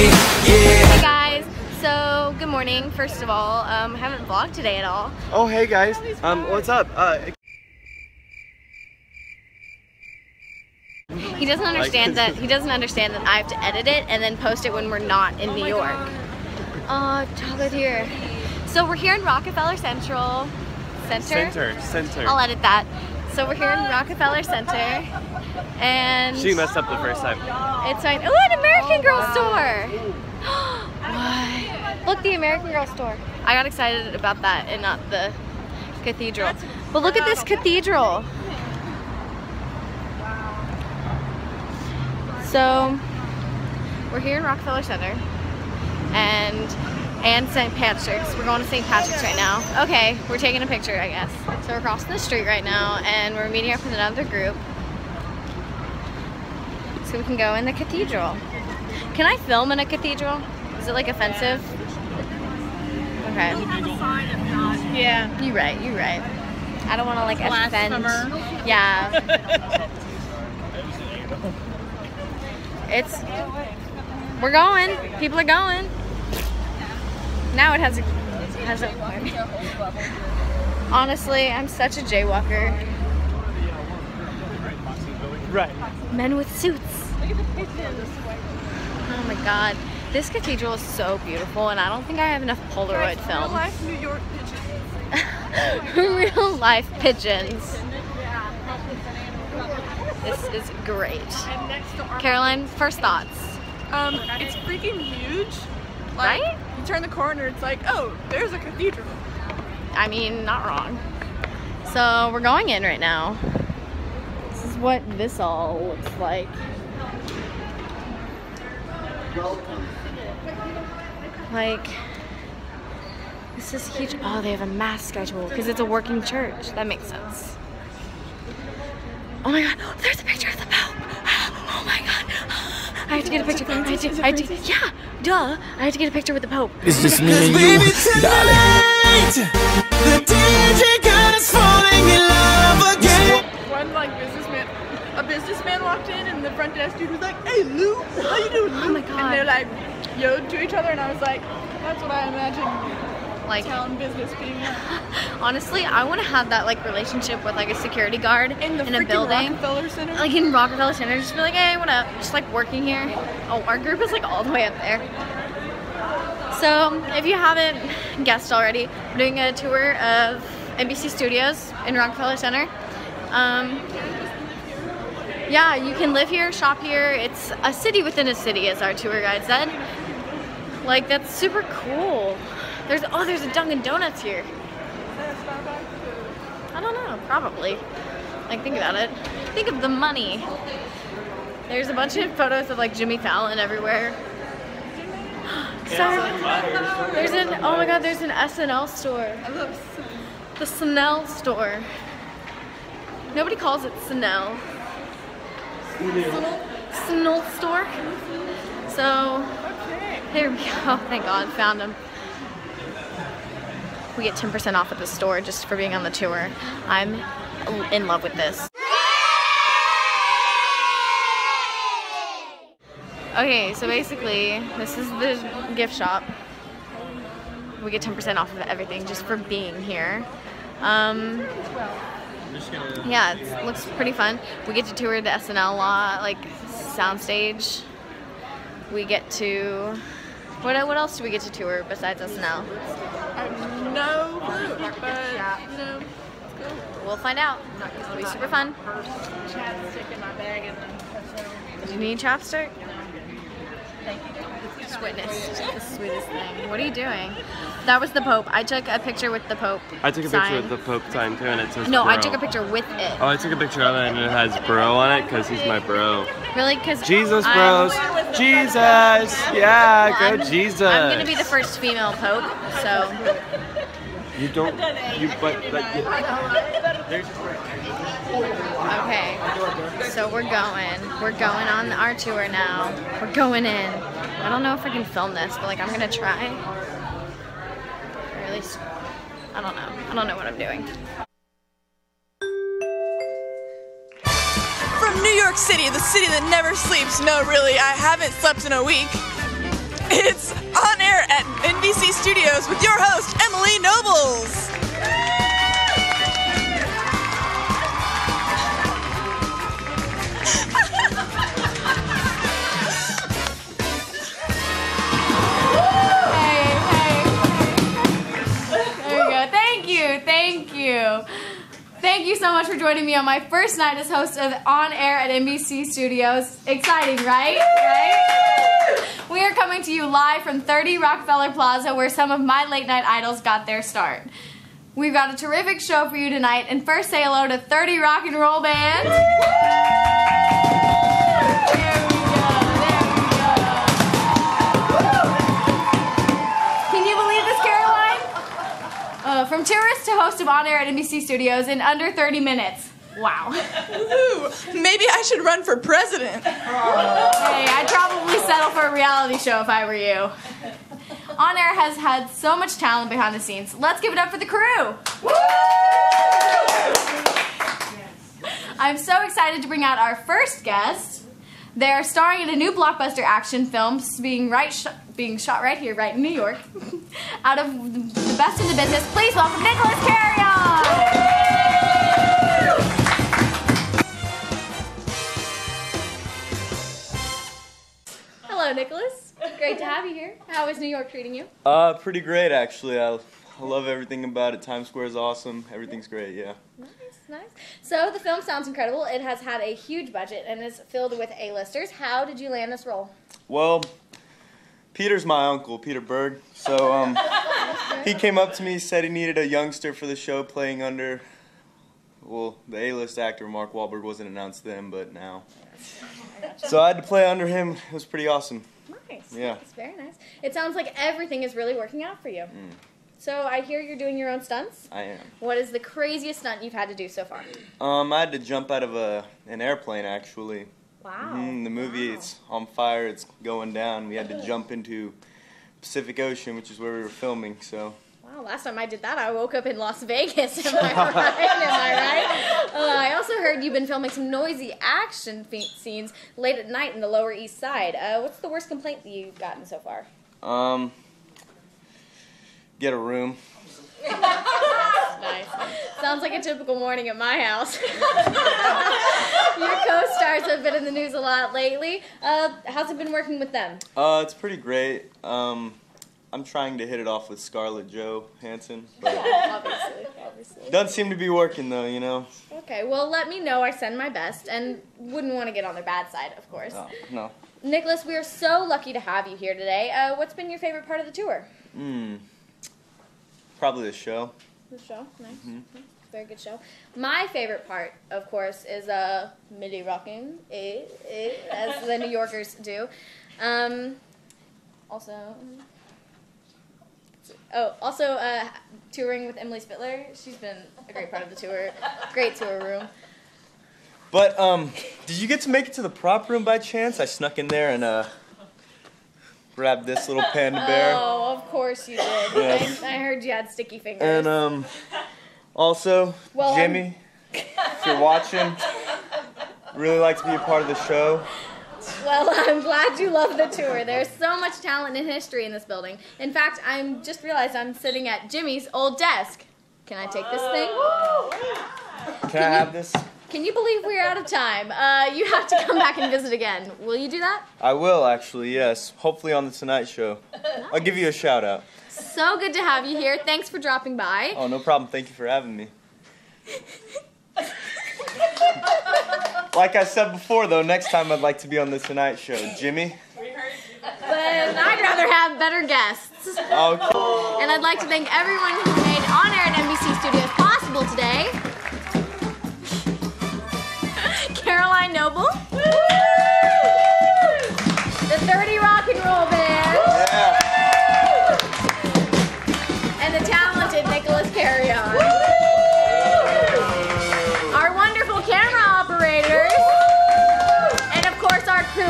Hey guys, so good morning. First of all, I haven't vlogged today at all. Oh, hey guys. What's up? He doesn't understand that I have to edit it and then post it when we're not in New York. Oh, chocolate here. So we're here in Rockefeller Center. I'll edit that. So we're here in Rockefeller Center, and she messed up the first time. It's fine. Oh, an American Girl store. What? Look, the American Girl store. I got excited about that and not the cathedral. But look at this cathedral. So we're here in Rockefeller Center, and St. Patrick's. We're going to St. Patrick's right now. Okay, we're taking a picture, I guess. So we're crossing the street right now, and we're meeting up with another group so we can go in the cathedral. Can I film in a cathedral? Is it like offensive? Okay. Yeah. You're right, you're right. I don't want to like offend. Yeah. It's, we're going, people are going. Now it has a, honestly, I'm such a jaywalker. Right. Men with suits. Oh my God. This cathedral is so beautiful, and I don't think I have enough Polaroid films. Real life New York pigeons. Real life pigeons. This is great. Caroline, first thoughts. It's freaking huge. Like, right? You turn the corner, it's like, oh, there's a cathedral. I mean, not wrong. So we're going in right now. This is what this all looks like. Like, this is huge. Oh, they have a mass schedule because it's a working church. That makes sense. Oh my God, there's a picture of the Pope. Oh my God. I have to get a picture. I do. Yeah, duh. I have to get a picture with the Pope. It's just me and you, darling. The DJ God is falling in love again. One like businessman, a businessman walked in, and the front desk dude was like, "Hey Lou, how you doing, Lou?" Oh my God. And they're like, yelled to each other, and I was like, "That's what I imagine, like town business being." Honestly, I want to have that like relationship with like a security guard in a building, Rockefeller Center. Like in Rockefeller Center, just be like, hey, what up? Just like working here. Oh, our group is like all the way up there. So if you haven't guessed already, we're doing a tour of NBC Studios in Rockefeller Center. Yeah, you can live here, shop here. It's a city within a city, as our tour guide said. Like that's super cool. There's oh, there's a Dunkin' Donuts here. I don't know, probably. Like, think about it. Think of the money. There's a bunch of photos of, like, Jimmy Fallon everywhere. Sorry. There's an, oh my God, there's an SNL store. I love the SNL store. Nobody calls it SNL. SNL store? So, there we go. Thank God, found him. We get 10% off at the store just for being on the tour. I'm in love with this. Okay, so basically, this is the gift shop. We get 10% off of everything just for being here. Yeah, it looks pretty fun. We get to tour the SNL lot, like soundstage. We get to... What else do we get to tour besides SNL? No clue, but you know, we'll find out. It'll be super fun. Chapstick in my bag and then... Do you need chapstick? Thank you. Just witnessed the sweetest thing. What are you doing? That was the Pope. I took a picture with the Pope. I took a picture with the Pope sign too, and it says No, bro. I took a picture with it. Oh, I took a picture of it and it has bro on it because he's my bro. Really? Because Jesus bros. Jesus! Yeah, well, go Jesus! I'm gonna be the first female Pope, so... You don't... You Okay, so we're going on our tour now. We're going in. I don't know if I can film this, but like I'm gonna try. Or at least, I don't know. I don't know what I'm doing. From New York City, the city that never sleeps. No, really, I haven't slept in a week. It's on air at NBC Studios with your host, Emily Nobles. Thank you so much for joining me on my first night as host of On Air at NBC Studios. Exciting, right? We are coming to you live from 30 Rockefeller Plaza, where some of my late night idols got their start. We've got a terrific show for you tonight, and first say hello to 30 Rock and Roll Band. There we go, there we go. Can you believe this, Caroline? From tourist to host of On Air at NBC Studios in under 30 minutes. Wow. Woohoo! Maybe I should run for president. Hey, I'd probably settle for a reality show if I were you. On Air has had so much talent behind the scenes. Let's give it up for the crew. Woo! I'm so excited to bring out our first guest. They're starring in a new blockbuster action film being shot right here, right in New York. Out of the best in the business, please welcome Nicholas Carreon. Hello, Nicholas. Great to have you here. How is New York treating you? Pretty great, actually. I love everything about it. Times Square is awesome. Everything's great, yeah. Nice, nice. So the film sounds incredible. It has had a huge budget and is filled with A-listers. How did you land this role? Well, Peter's my uncle, Peter Berg. So he came up to me, said he needed a youngster for the show playing under, well, the A-list actor Mark Wahlberg. Wasn't announced then, but now. So I had to play under him. It was pretty awesome. Nice. Yeah. It's very nice. It sounds like everything is really working out for you. Mm. So I hear you're doing your own stunts? I am. What is the craziest stunt you've had to do so far? I had to jump out of an airplane, actually. Wow. Mm-hmm. The movie, it's on fire. It's going down. We had to jump into Pacific Ocean, which is where we were filming, so. Wow, last time I did that, I woke up in Las Vegas. Am I right? I also heard you've been filming some noisy action scenes late at night in the Lower East Side. What's the worst complaint that you've gotten so far? Get a room. Nice. Sounds like a typical morning at my house. Your co-stars have been in the news a lot lately. How's it been working with them? It's pretty great. I'm trying to hit it off with Scarlett Johansson. Yeah, obviously. Doesn't seem to be working, though, you know. Okay, well, let me know. I send my best, and wouldn't want to get on their bad side, of course. No, no. Nicholas, we are so lucky to have you here today. What's been your favorite part of the tour? Probably the show. The show? Nice. Mm-hmm. Mm-hmm. Very good show. My favorite part, of course, is milli rocking, as the New Yorkers do. Also, touring with Emily Spittler. She's been a great part of the tour. Great tour room. But, did you get to make it to the prop room by chance? I snuck in there and, grabbed this little panda bear. Oh, of course you did. Yeah. I heard you had sticky fingers. And, also, well, Jimmy, if you're watching, really like to be a part of the show. Well, I'm glad you love the tour. There's so much talent and history in this building. In fact, I just realized I'm sitting at Jimmy's old desk. Can I take this thing? Woo! Can I have this? Can you believe we're out of time? You have to come back and visit again. Will you do that? I will, actually, yes. Hopefully on The Tonight Show. Nice. I'll give you a shout out. So good to have you here. Thanks for dropping by. Oh, no problem. Thank you for having me. Like I said before, though, next time I'd like to be on The Tonight Show. Jimmy? We heard you. But I'd rather have better guests. Okay. Cool. And I'd like to thank everyone who made On Air at NBC Studios possible today. Caroline Noble. Woo! The 30 Rock and Roll Band. Yeah. And the talented Nicholas Carreon. Woo!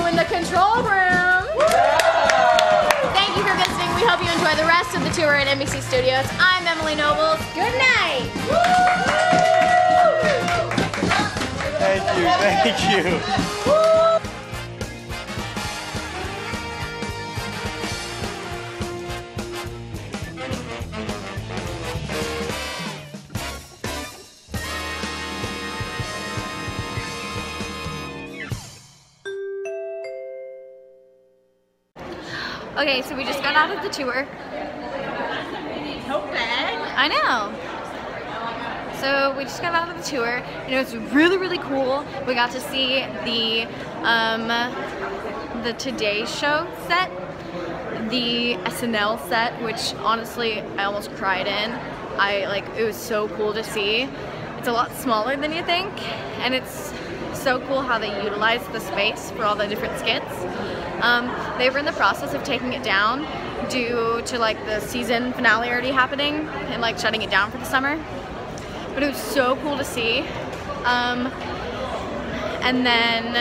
In the control room. Thank you for visiting. We hope you enjoy the rest of the tour at NBC Studios. I'm Emily Nobles. Good night. Thank you. Thank you. Okay, so we just got out of the tour. I know. So we just got out of the tour. You know, it's really, really cool. We got to see the Today Show set, the SNL set, which honestly I almost cried in. It was so cool to see. It's a lot smaller than you think, and it's so cool how they utilize the space for all the different skits. They were in the process of taking it down due to the season finale already happening and shutting it down for the summer. But it was so cool to see. And then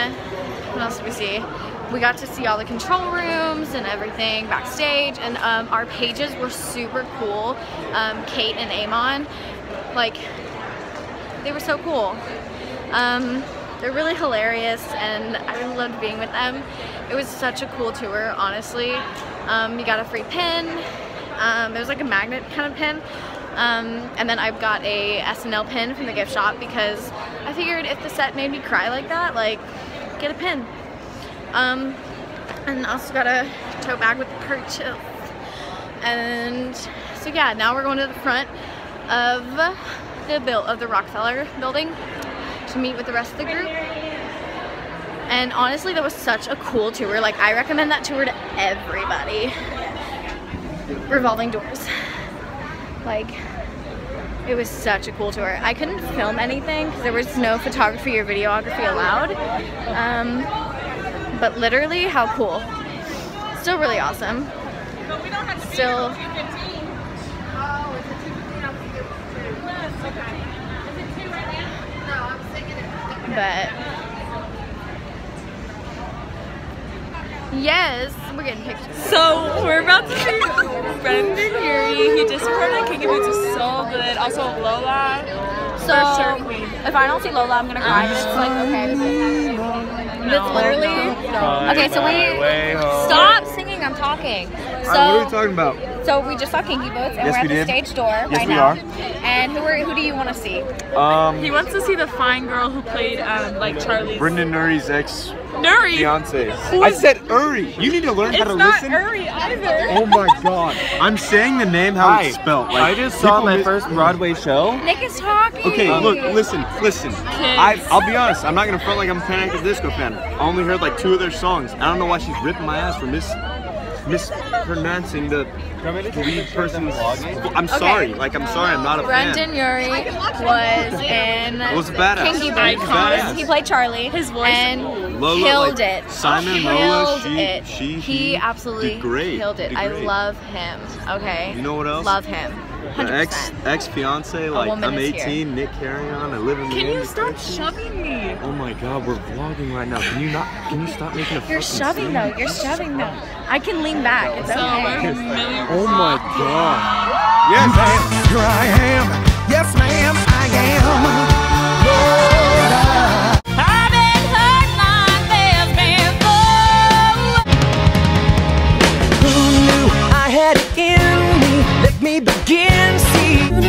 what else did we see? We got to see all the control rooms and everything backstage, and our pages were super cool. Kate and Amon, they were so cool. They're really hilarious, and I really loved being with them. It was such a cool tour, honestly. You got a free pin. It was a magnet kind of pin. And then I've got a SNL pin from the gift shop because I figured if the set made me cry like that, get a pin. And also got a tote bag with the purchase. And so yeah, now we're going to the front of the Rockefeller building to meet with the rest of the group. And honestly, that was such a cool tour. I recommend that tour to everybody. Revolving Doors. It was such a cool tour. I couldn't film anything because there was no photography or videography allowed. But literally, how cool. Still really awesome. But we don't have to still. But yes, we're getting pictures. So we're about to see Brendon Urie. He just performed at Kinky Boots, was so good. Also Lola. So if I don't see Lola, I'm gonna cry. It's okay. It's literally okay. So we stop singing. I'm talking. So what are we talking about? So we just saw Kinky Boots, and yes, we're at the stage door right now. And who do you want to see? He wants to see the fine girl who played Charlie's. Brendon Urie's ex. Fiance. I said Urie. You need to learn how to listen. It's not Urie either. Oh my God! I'm saying the name how it's spelled. I just saw my first Broadway show. Nick is talking. Okay, look, listen. I'll be honest. I'm not gonna front I'm a Panic at the Disco fan. I only heard 2 of their songs. I don't know why she's ripping my ass for mispronouncing the lead person's. I'm sorry, I'm not a fan. Brendon Urie was in Kinky Boots. He played Charlie. His voice and Lola, killed it. Simon Lola, he absolutely killed it. I love him. Okay. You know what else? Love him. 100%. Ex-fiance, I'm 18, Nick Carreon, I live in the Can you stop shoving me? Oh my God, we're vlogging right now. Can you stop making a You're shoving scene? Though, you're shoving though. I can lean back, it's okay. Oh my God. Yes, ma'am. Here I am. Yes, ma'am, I am. Begin, see.